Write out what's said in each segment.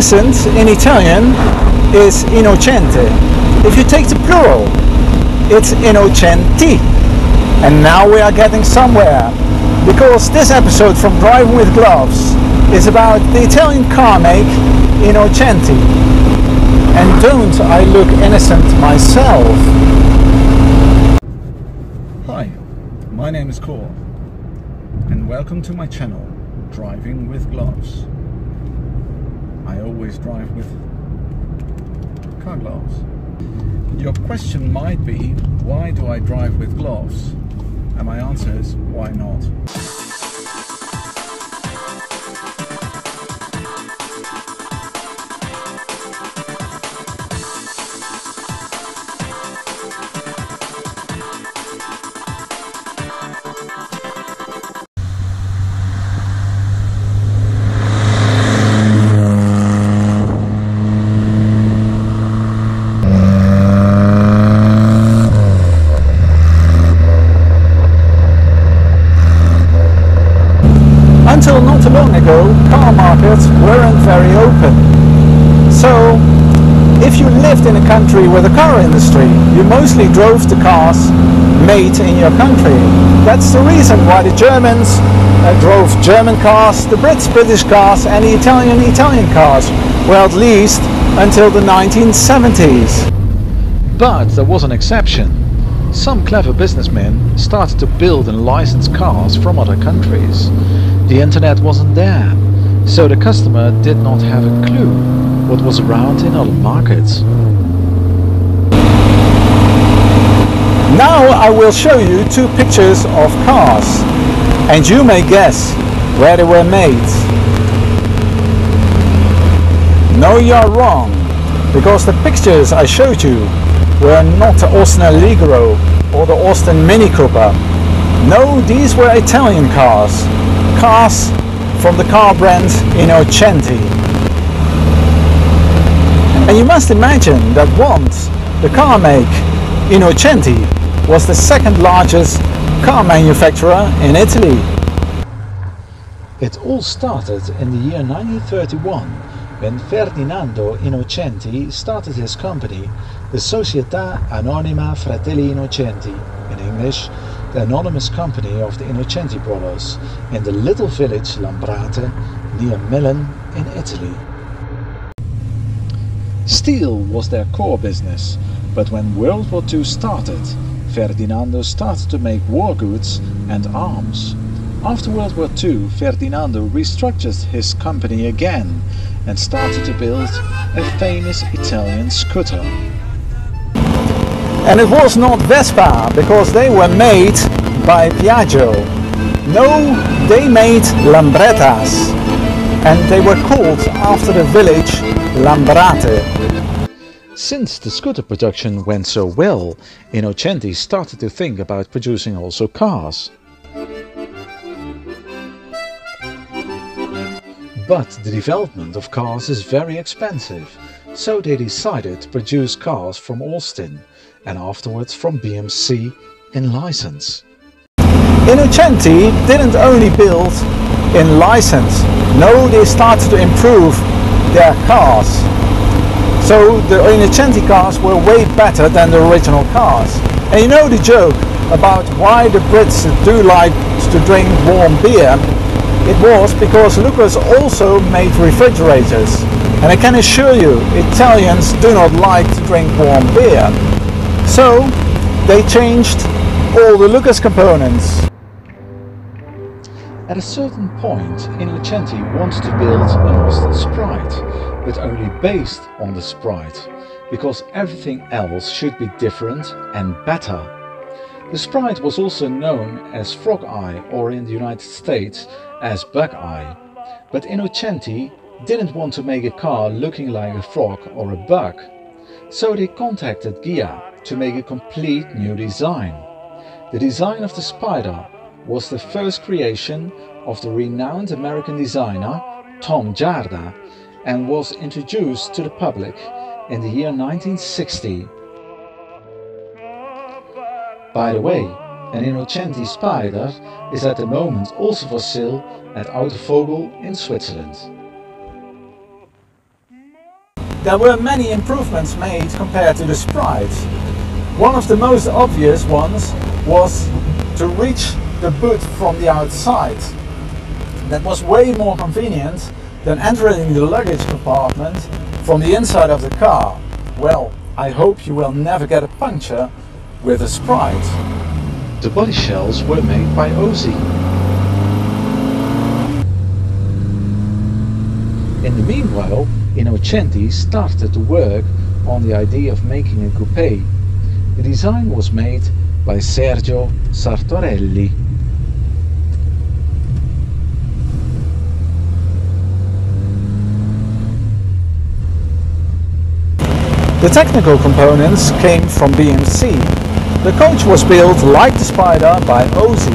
innocent in Italian is innocente. If you take the plural, it's innocenti. And now we are getting somewhere, because this episode from Driving with Gloves is about the Italian car make Innocenti. And don't I look innocent myself? Hi, my name is Cor, and welcome to my channel, Driving with Gloves. I always drive with car gloves. Your question might be, why do I drive with gloves? And my answer is, why not? Until not too long ago, car markets weren't very open. So, if you lived in a country with a car industry, you mostly drove the cars made in your country. That's the reason why the Germans drove German cars, the Brits British cars, and the Italian cars. Well, at least until the 1970s. But there was an exception. Some clever businessmen started to build and license cars from other countries. The internet wasn't there, so the customer did not have a clue what was around in other markets. Now I will show you two pictures of cars, and you may guess where they were made. No, you're wrong, because the pictures I showed you were not the Austin Allegro or the Austin Mini Cooper. No, these were Italian cars. Cars from the car brand Innocenti. And you must imagine that once the car make Innocenti was the second largest car manufacturer in Italy. It all started in the year 1931. When Ferdinando Innocenti started his company, the Società Anonima Fratelli Innocenti, in English, the anonymous company of the Innocenti brothers, in the little village Lambrate, near Milan in Italy. Steel was their core business, but when World War II started, Ferdinando started to make war goods and arms. After World War II, Ferdinando restructured his company again and started to build a famous Italian scooter. And it was not Vespa, because they were made by Piaggio. No, they made Lambrettas, and they were called after the village Lambrate. Since the scooter production went so well, Innocenti started to think about producing also cars. But the development of cars is very expensive, so they decided to produce cars from Austin and afterwards from BMC in license. Innocenti didn't only build in license, no, they started to improve their cars. So the Innocenti cars were way better than the original cars. And you know the joke about why the Brits do like to drink warm beer? It was because Lucas also made refrigerators, and I can assure you, Italians do not like to drink warm beer. So they changed all the Lucas components. At a certain point, Innocenti wanted to build an Austin Sprite, but only based on the Sprite, because everything else should be different and better. The Sprite was also known as Frog Eye, or in the United States as Bug Eye. But Innocenti didn't want to make a car looking like a frog or a bug. So they contacted Ghia to make a complete new design. The design of the Spider was the first creation of the renowned American designer Tom Giarda and was introduced to the public in the year 1960. By the way, an Innocenti Spider is at the moment also for sale at Auto Vogel in Switzerland. there were many improvements made compared to the Sprite. One of the most obvious ones was to reach the boot from the outside. That was way more convenient than entering the luggage compartment from the inside of the car. Well, I hope you will never get a puncture with a Sprite. The body shells were made by OSI. In the meanwhile, Innocenti started to work on the idea of making a coupé. The design was made by Sergio Sartorelli. The technical components came from BMC. The coach was built like the Spider by OZ,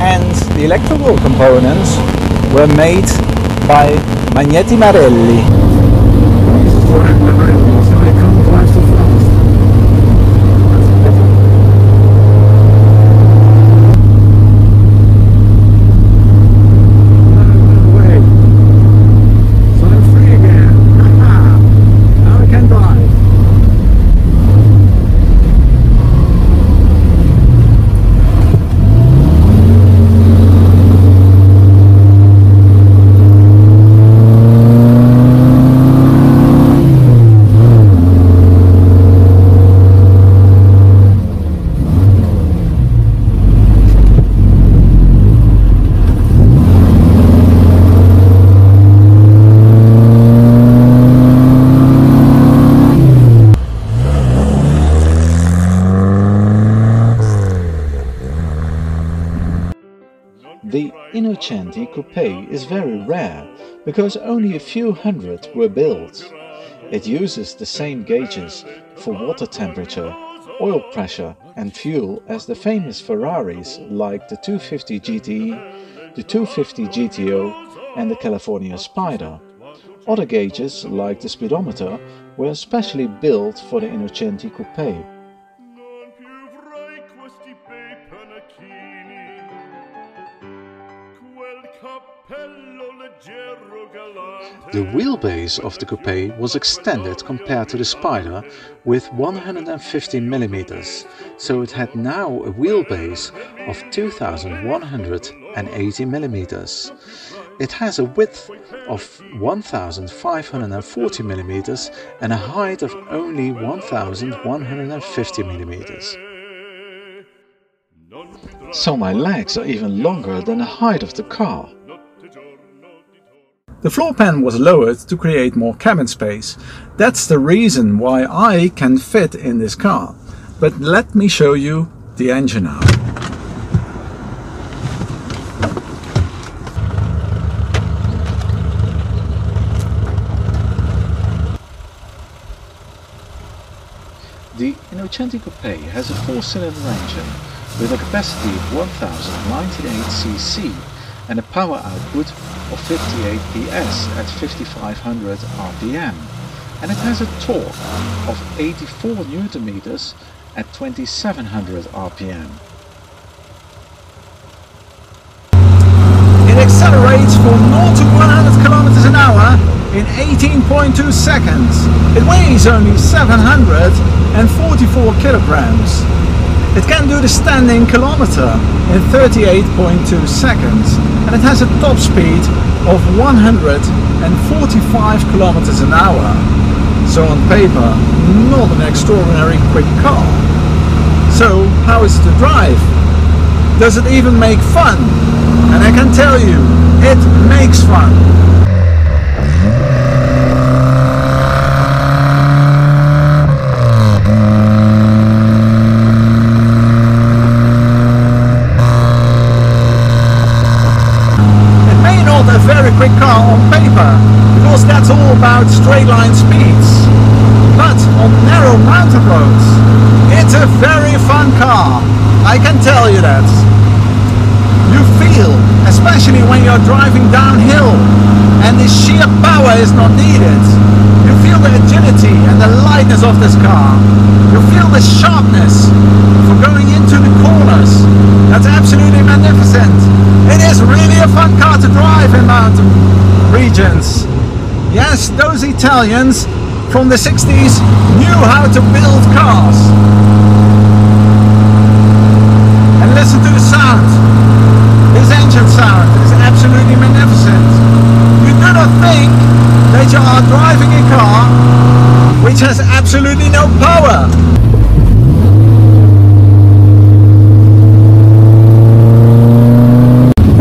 and the electrical components were made by Magneti Marelli. The Innocenti Coupe is very rare, because only a few hundred were built. It uses the same gauges for water temperature, oil pressure and fuel as the famous Ferraris like the 250 GTE, the 250 GTO and the California Spider. Other gauges like the speedometer were especially built for the Innocenti Coupe. The wheelbase of the Coupé was extended compared to the Spider with 150 mm, so it had now a wheelbase of 2180 mm. It has a width of 1540 mm and a height of only 1150 mm. So my legs are even longer than the height of the car. The floor pan was lowered to create more cabin space. That's the reason why I can fit in this car. But let me show you the engine now. The Innocenti Coupe has a 4-cylinder engine with a capacity of 1098 cc and a power output of 58 PS at 5500 RPM, and it has a torque of 84 Nm at 2700 RPM. It accelerates from 0 to 100 km an hour in 18.2 seconds. It weighs only 744 kilograms. It can do the standing kilometer in 38.2 seconds and it has a top speed of 145 kilometers an hour. So on paper, not an extraordinary quick car. So how is it to drive? Does it even make fun? And I can tell you, it makes fun. Quick car on paper, because that's all about straight line speeds, but on narrow mountain roads it's a very fun car, I can tell you that. You feel, especially when you're driving downhill and the sheer power is not needed, you feel the agility and the lightness of this car, you feel the sharpness for going into the corners. That's absolutely magnificent. It is really a fun car to drive in mountain regions. Yes, those Italians from the 60s knew how to build cars. And listen to the sound. His engine sound is absolutely magnificent. You do not think that you are driving a car which has absolutely no power.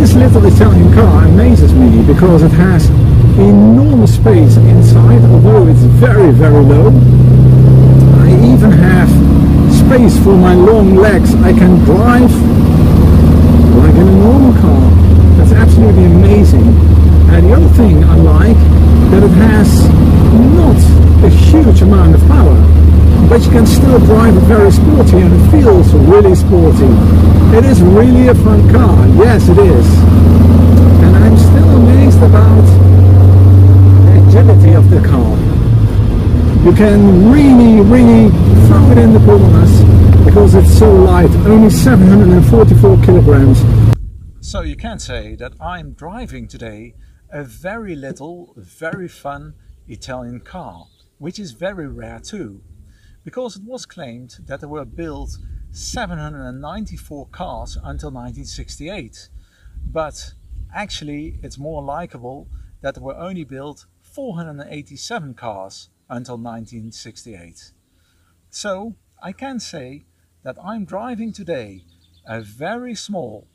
This little Italian car amazes me because it has enormous space inside, although it's very, very low. I even have space for my long legs. I can drive like in a normal car. That's absolutely amazing. And the other thing I like, that it has not a huge amount of power, but you can still drive it very sporty, and it feels really sporty. It is really a fun car. Yes, it is. And I'm still amazed about of the car. You can really throw it in the corners because it's so light, only 744 kilograms. So you can say that I'm driving today a very little, very fun Italian car, which is very rare too, because it was claimed that there were built 794 cars until 1968, but actually it's more likable that there were only built 487 cars until 1968. So I can say that I'm driving today a very small,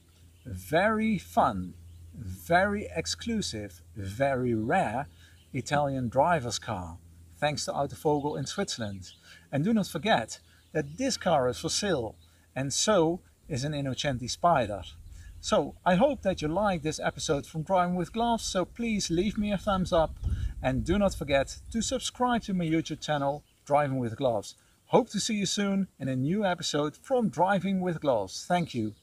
very fun, very exclusive, very rare Italian driver's car, thanks to Auto Vogel in Switzerland. And do not forget that this car is for sale, and so is an Innocenti Spider. So I hope that you like this episode from Driving with Gloves, so please leave me a thumbs up. And do not forget to subscribe to my YouTube channel, Driving with Gloves. Hope to see you soon in a new episode from Driving with Gloves. Thank you.